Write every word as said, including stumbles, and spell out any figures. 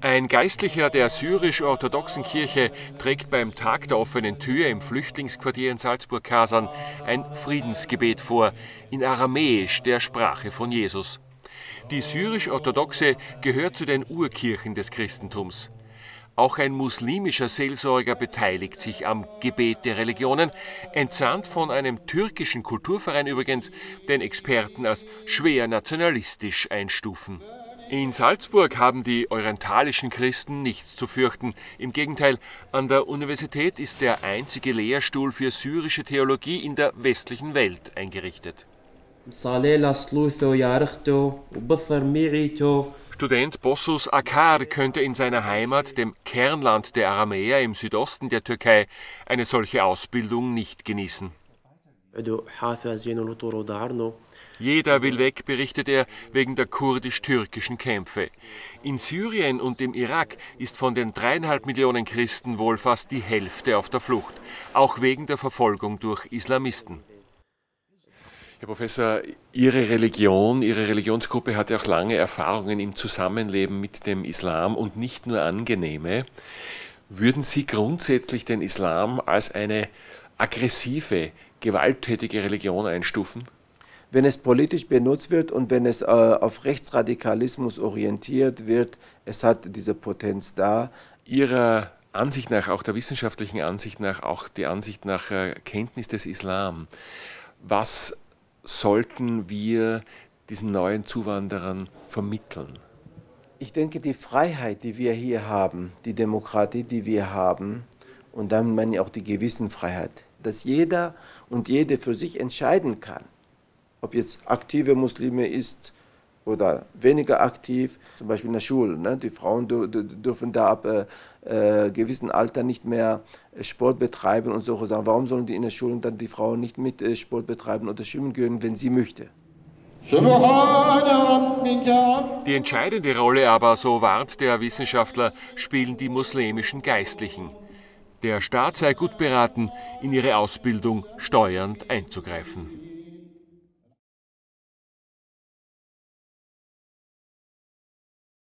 Ein Geistlicher der syrisch-orthodoxen Kirche trägt beim Tag der offenen Tür im Flüchtlingsquartier in Salzburg-Kasern ein Friedensgebet vor, in Aramäisch, der Sprache von Jesus. Die syrisch-orthodoxe gehört zu den Urkirchen des Christentums. Auch ein muslimischer Seelsorger beteiligt sich am Gebet der Religionen, entsandt von einem türkischen Kulturverein übrigens, den Experten als schwer nationalistisch einstufen. In Salzburg haben die orientalischen Christen nichts zu fürchten. Im Gegenteil, an der Universität ist der einzige Lehrstuhl für syrische Theologie in der westlichen Welt eingerichtet. Student Bossus Akar könnte in seiner Heimat, dem Kernland der Aramäer im Südosten der Türkei, eine solche Ausbildung nicht genießen. Jeder will weg, berichtet er, wegen der kurdisch-türkischen Kämpfe. In Syrien und im Irak ist von den dreieinhalb Millionen Christen wohl fast die Hälfte auf der Flucht, auch wegen der Verfolgung durch Islamisten. Herr Professor, Ihre Religion, Ihre Religionsgruppe hat ja auch lange Erfahrungen im Zusammenleben mit dem Islam und nicht nur angenehme. Würden Sie grundsätzlich den Islam als eine aggressive, gewalttätige Religion einstufen? Wenn es politisch benutzt wird und wenn es äh, auf Rechtsradikalismus orientiert wird, es hat diese Potenz da. Ihrer Ansicht nach, auch der wissenschaftlichen Ansicht nach, auch die Ansicht nach äh, Kenntnis des Islam, was sollten wir diesen neuen Zuwanderern vermitteln? Ich denke, die Freiheit, die wir hier haben, die Demokratie, die wir haben, und dann meine ich auch die Gewissenfreiheit, dass jeder und jede für sich entscheiden kann. Ob jetzt aktive Muslime ist oder weniger aktiv, zum Beispiel in der Schule. Ne? Die Frauen dürfen da ab äh, gewissem Alter nicht mehr Sport betreiben und solche Sachen. Warum sollen die in der Schule dann die Frauen nicht mit äh, Sport betreiben oder schwimmen gehen, wenn sie möchte? Die entscheidende Rolle aber, so warnt der Wissenschaftler, spielen die muslimischen Geistlichen. Der Staat sei gut beraten, in ihre Ausbildung steuernd einzugreifen.